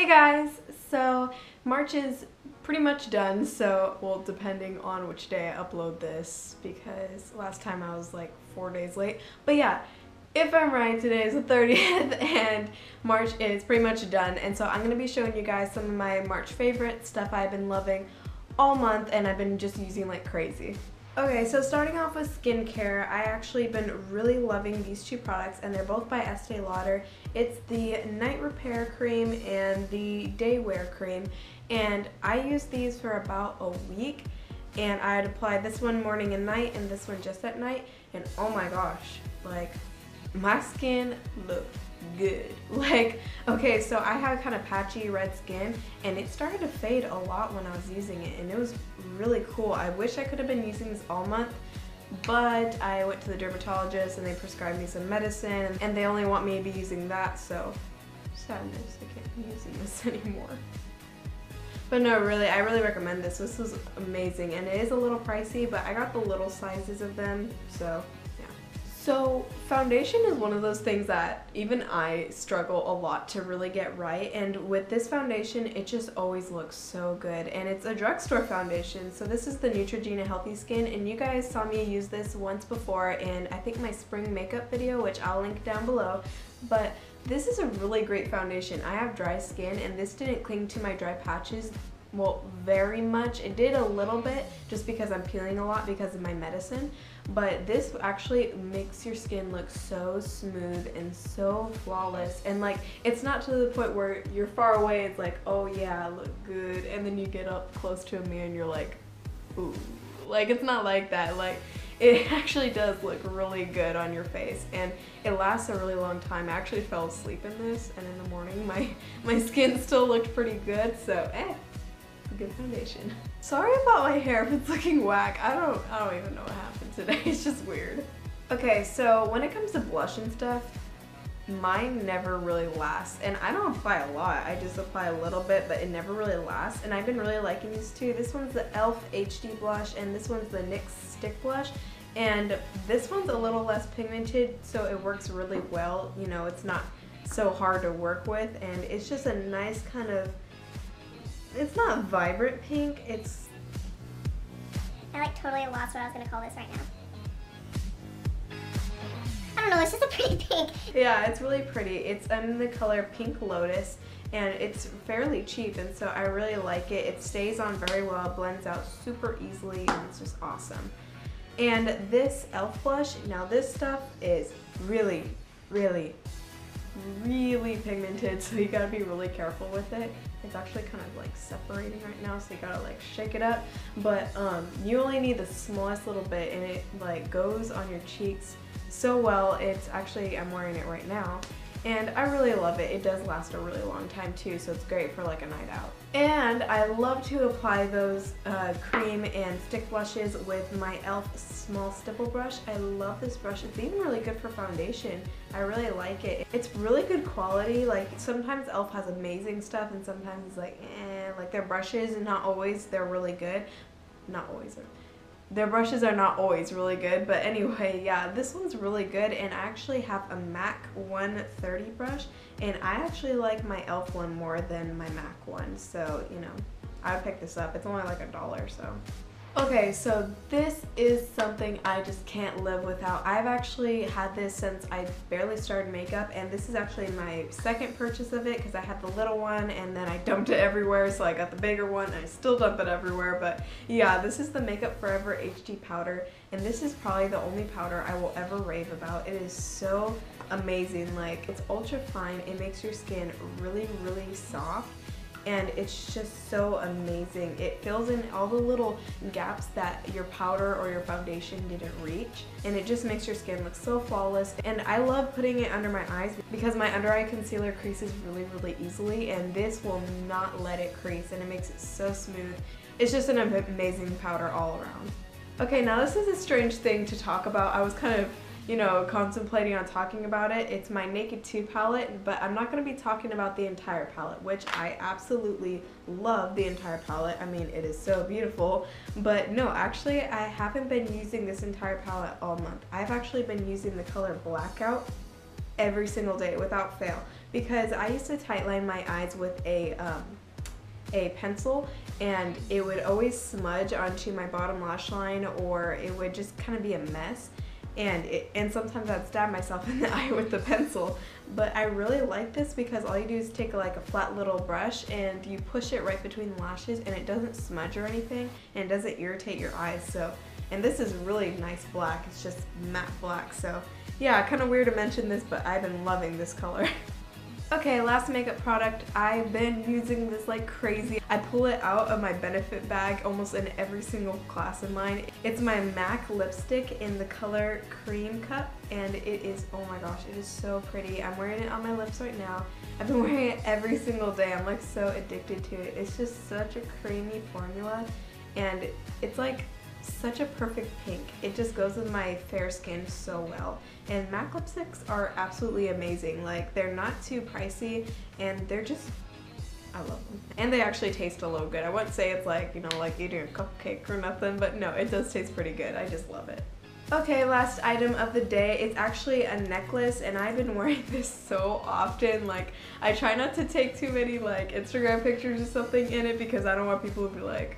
Hey guys! So March is pretty much done, so well, depending on which day I upload this, because last time I was like 4 days late. But yeah, if I'm right, today is the 30th and March is pretty much done, and so I'm going to be showing you guys some of my March favorite stuff I've been loving all month and I've been just using like crazy. Okay, so starting off with skincare, I actually been really loving these two products, and they're both by Estee Lauder. It's the Night Repair Cream and the Day Wear Cream, and I used these for about a week, and I had applied this one morning and night, and this one just at night, and oh my gosh, like, my skin looked good. Like, okay, so I had kind of patchy red skin and it started to fade a lot when I was using it, and it was really cool. I wish I could have been using this all month, but I went to the dermatologist and they prescribed me some medicine, and they only want me to be using that, so sadness, I can't be using this anymore. But no, really, I really recommend this. This was amazing, and it is a little pricey, but I got the little sizes of them, so so foundation is one of those things that even I struggle a lot to really get right, and with this foundation it just always looks so good, and it's a drugstore foundation. So this is the Neutrogena Healthy Skin, and you guys saw me use this once before in I think my spring makeup video, which I'll link down below, but this is a really great foundation. I have dry skin and this didn't cling to my dry patches, well, very much. It did a little bit just because I'm peeling a lot because of my medicine, but this actually makes your skin look so smooth and so flawless, and like, it's not to the point where you're far away, it's like, oh yeah, I look good, and then you get up close to a mirror and you're like, ooh, like, it's not like that. Like, it actually does look really good on your face, and it lasts a really long time. I actually fell asleep in this, and in the morning my skin still looked pretty good, so good foundation. Sorry about my hair if it's looking whack. I don't even know what happened today. It's just weird. Okay, so when it comes to blush and stuff, mine never really lasts, and I don't apply a lot. I just apply a little bit, but it never really lasts, and I've been really liking these two. This one's the Elf HD blush, and this one's the NYX stick blush, and this one's a little less pigmented, so it works really well. You know, it's not so hard to work with, and it's just a nice kind of, it's not vibrant pink, it's... I like totally lost what I was gonna call this right now. I don't know, it's just a pretty pink. Yeah, it's really pretty. It's in the color Pink Lotus, and it's fairly cheap, and so I really like it. It stays on very well, blends out super easily, and it's just awesome. And this e.l.f. blush, now this stuff is really, really, really pigmented, so you gotta be really careful with it. It's actually kind of like separating right now, so you gotta like shake it up, but you only need the smallest little bit, and it like goes on your cheeks so well. It's actually, I'm wearing it right now, and I really love it. It does last a really long time too, so it's great for like a night out. And I love to apply those cream and stick blushes with my e.l.f. small stipple brush. I love this brush. It's even really good for foundation. I really like it. It's really good quality. Like, sometimes e.l.f. has amazing stuff, and sometimes it's like, eh, like their brushes, and not always they're really good. Not always. Their brushes are not always really good, but anyway, yeah, this one's really good, and I actually have a MAC 130 brush, and I actually like my e.l.f. one more than my MAC one, so, you know, I would pick this up. It's only like $1, so. Okay, so this is something I just can't live without. I've actually had this since I barely started makeup, and this is actually my second purchase of it, because I had the little one and then I dumped it everywhere, so I got the bigger one and I still dump it everywhere. But yeah, this is the Makeup Forever HD powder, and this is probably the only powder I will ever rave about. It is so amazing. Like, it's ultra fine, it makes your skin really, really soft, and it's just so amazing. It fills in all the little gaps that your powder or your foundation didn't reach, and it just makes your skin look so flawless. And I love putting it under my eyes because my under eye concealer creases really, really easily, and this will not let it crease, and it makes it so smooth. It's just an amazing powder all around. Okay, now this is a strange thing to talk about. I was kind of, you know, contemplating on talking about it. It's my Naked 2 palette, but I'm not going to be talking about the entire palette, which I absolutely love the entire palette. I mean, it is so beautiful, but no, actually, I haven't been using this entire palette all month. I've actually been using the color Blackout every single day without fail. because I used to tightline my eyes with a pencil, and it would always smudge onto my bottom lash line, or it would just kind of be a mess, and sometimes I'd stab myself in the eye with the pencil. But I really like this because all you do is take like a flat little brush and you push it right between the lashes, and it doesn't smudge or anything, and it doesn't irritate your eyes. So, and this is really nice black, it's just matte black. So yeah, kind of weird to mention this, but I've been loving this color. Okay, last makeup product. I've been using this like crazy. I pull it out of my Benefit bag almost in every single class of mine. It's my MAC lipstick in the color Cream Cup, and it is, oh my gosh, it is so pretty. I'm wearing it on my lips right now. I've been wearing it every single day. I'm like so addicted to it. It's just such a creamy formula, and it's like such a perfect pink. It just goes with my fair skin so well. And MAC lipsticks are absolutely amazing. Like, they're not too pricey, and they're just, I love them. And they actually taste a little good. I wouldn't say it's like, you know, like eating a cupcake or nothing, but no, it does taste pretty good. I just love it. Okay, last item of the day. It's actually a necklace, and I've been wearing this so often. Like, I try not to take too many like Instagram pictures or something in it because I don't want people to be like,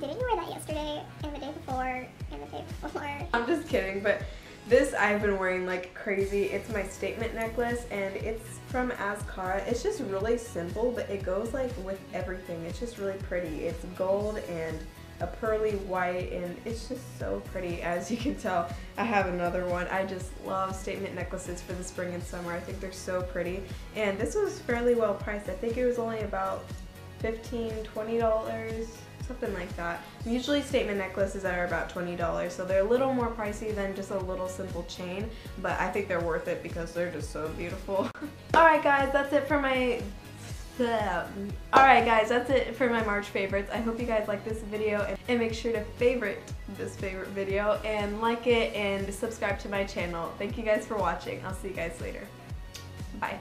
didn't you wear that yesterday and the day before and the day before? I'm just kidding, but this I've been wearing like crazy. It's my statement necklace, and it's from Azcara. It's just really simple, but it goes like with everything. It's just really pretty. It's gold and a pearly white, and it's just so pretty. As you can tell, I have another one. I just love statement necklaces for the spring and summer. I think they're so pretty, and this was fairly well priced. I think it was only about $15, $20. Something like that. Usually statement necklaces are about $20, so they're a little more pricey than just a little simple chain, but I think they're worth it because they're just so beautiful. Alright guys, that's it for my March favorites. I hope you guys like this video, and make sure to favorite this favorite video and like it and subscribe to my channel. Thank you guys for watching. I'll see you guys later. Bye.